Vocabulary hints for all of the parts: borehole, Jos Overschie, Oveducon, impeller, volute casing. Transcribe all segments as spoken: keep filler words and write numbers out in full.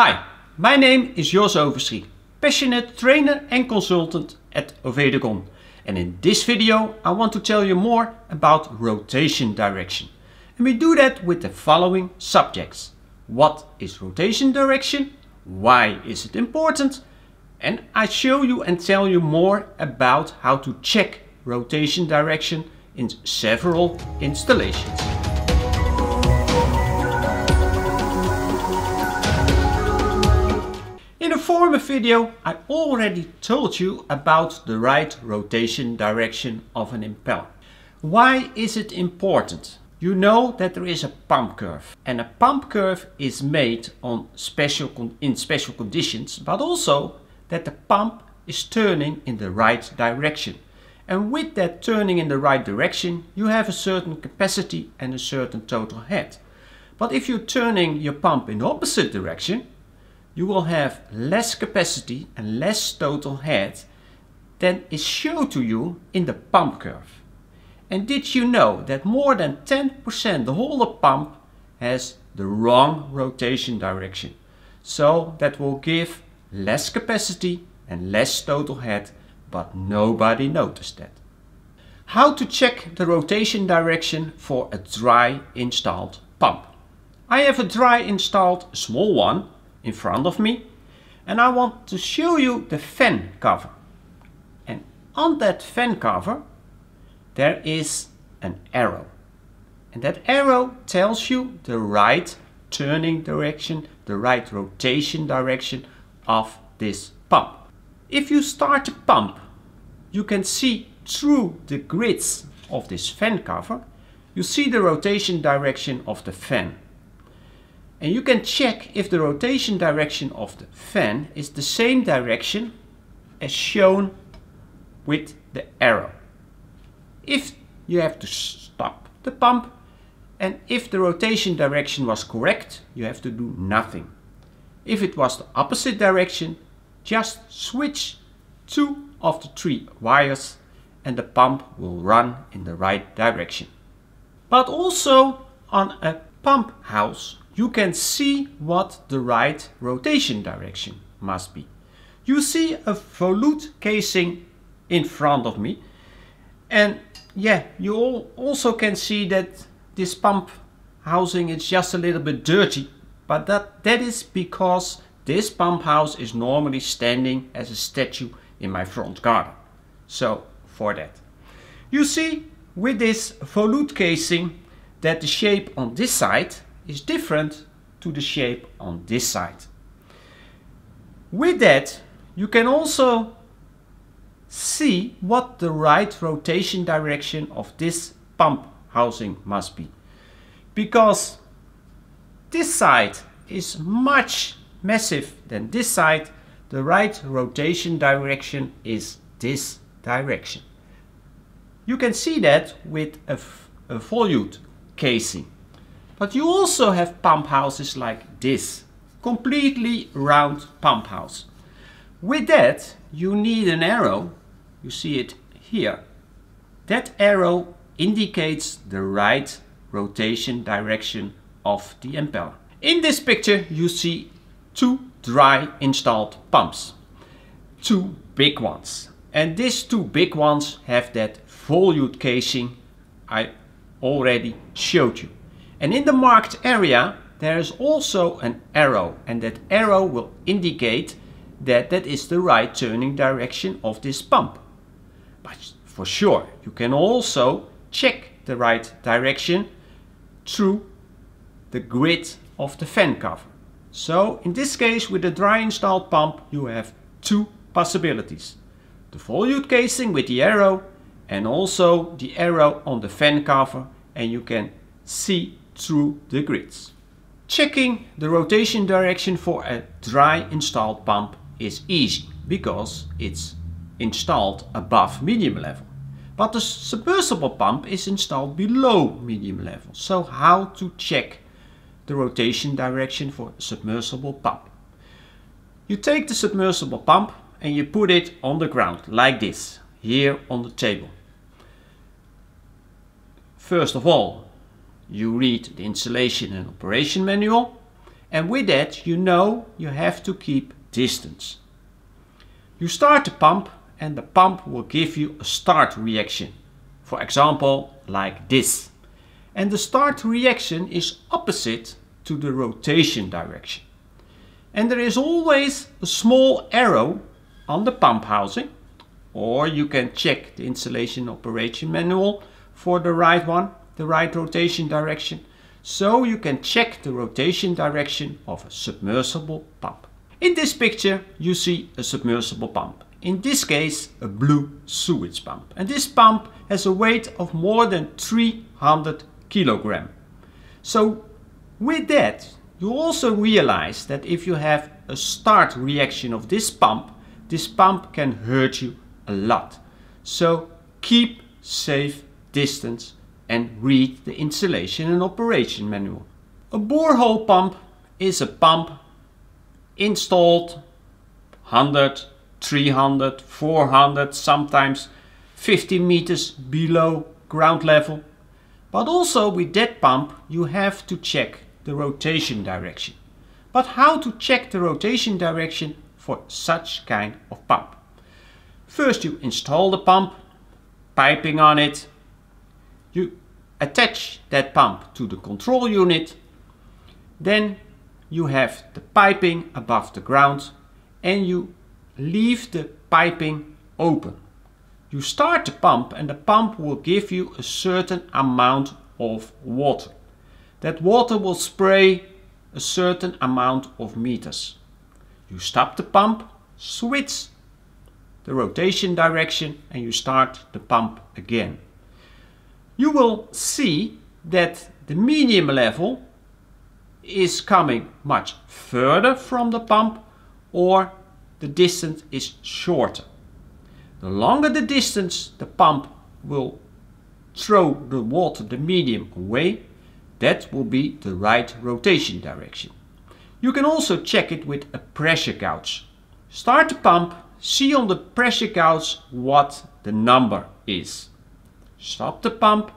Hi, my name is Jos Overschie, passionate trainer and consultant at Oveducon, and in this video I want to tell you more about rotation direction. And we do that with the following subjects. What is rotation direction? Why is it important? And I show you and tell you more about how to check rotation direction in several installations. In a former video, I already told you about the right rotation direction of an impeller. Why is it important? You know that there is a pump curve, and a pump curve is made on special con in special conditions, but also that the pump is turning in the right direction. And with that turning in the right direction, you have a certain capacity and a certain total head. But if you're turning your pump in the opposite direction, you will have less capacity and less total head than is shown to you in the pump curve. And did you know that more than ten percent the whole pump has the wrong rotation direction? So that will give less capacity and less total head, but nobody noticed that. How to check the rotation direction for a dry installed pump? I have a dry installed small one in front of me, and I want to show you the fan cover, and on that fan cover there is an arrow, and that arrow tells you the right turning direction, the right rotation direction of this pump. If you start a pump, you can see through the grids of this fan cover, you see the rotation direction of the fan. And you can check if the rotation direction of the fan is the same direction as shown with the arrow. If you have to stop the pump, and if the rotation direction was correct, you have to do nothing. If it was the opposite direction, just switch two of the three wires and the pump will run in the right direction. But also on a pump house, you can see what the right rotation direction must be. You see a volute casing in front of me, and yeah, you all also can see that this pump housing is just a little bit dirty, but that, that is because this pump house is normally standing as a statue in my front garden. So for that. You see with this volute casing that the shape on this side is different to the shape on this side. With that, you can also see what the right rotation direction of this pump housing must be, because this side is much massive than this side. The right rotation direction is this direction. You can see that with a, a volute casing. But you also have pump houses like this, completely round pump house. With that, you need an arrow, you see it here. That arrow indicates the right rotation direction of the impeller. In this picture you see two dry installed pumps, two big ones. And these two big ones have that volute casing I already showed you. And in the marked area there is also an arrow, and that arrow will indicate that that is the right turning direction of this pump. But for sure you can also check the right direction through the grid of the fan cover. So in this case with a dry installed pump you have two possibilities. The volute casing with the arrow, and also the arrow on the fan cover, and you can see through the grids. Checking the rotation direction for a dry installed pump is easy because it's installed above medium level. But the submersible pump is installed below medium level. So how to check the rotation direction for a submersible pump? You take the submersible pump and you put it on the ground like this, here on the table. First of all, you read the installation and operation manual, And with that, you know you have to keep distance. You start the pump and the pump will give you a start reaction. For example, like this. And the start reaction is opposite to the rotation direction. And there is always a small arrow on the pump housing, or you can check the installation operation manual for the right one, the right rotation direction. So you can check the rotation direction of a submersible pump. In this picture you see a submersible pump, in this case a blue sewage pump. And this pump has a weight of more than three hundred kilogram. So with that you also realize that if you have a start reaction of this pump, this pump can hurt you a lot. So keep safe distance and read the installation and operation manual. A borehole pump is a pump installed one hundred, three hundred, four hundred, sometimes fifty meters below ground level. But also with that pump you have to check the rotation direction. But how to check the rotation direction for such kind of pump? First you install the pump, piping on it, you attach that pump to the control unit, then you have the piping above the ground and you leave the piping open. You start the pump and the pump will give you a certain amount of water. That water will spray a certain amount of meters. You stop the pump, switch the rotation direction and you start the pump again. You will see that the medium level is coming much further from the pump, or the distance is shorter. The longer the distance, the pump will throw the water, the medium, away. That will be the right rotation direction. You can also check it with a pressure gauge. Start the pump, see on the pressure gauge what the number is. Stop the pump,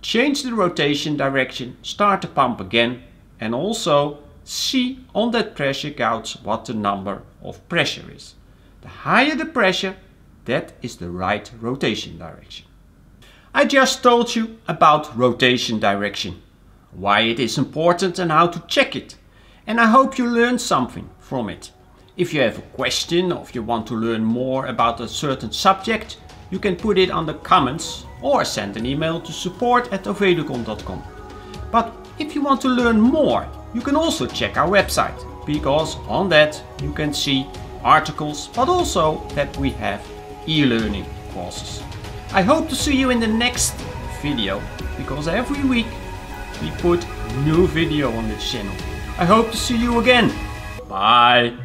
change the rotation direction, start the pump again, and also see on that pressure gauge what the number of pressure is. The higher the pressure, that is the right rotation direction. I just told you about rotation direction, why it is important and how to check it. And I hope you learned something from it. If you have a question or if you want to learn more about a certain subject, you can put it on the comments or send an email to support at oveducon dot com. But if you want to learn more, you can also check our website, because on that you can see articles, but also that we have e-learning courses. I hope to see you in the next video, because every week we put new video on this channel. I hope to see you again. Bye.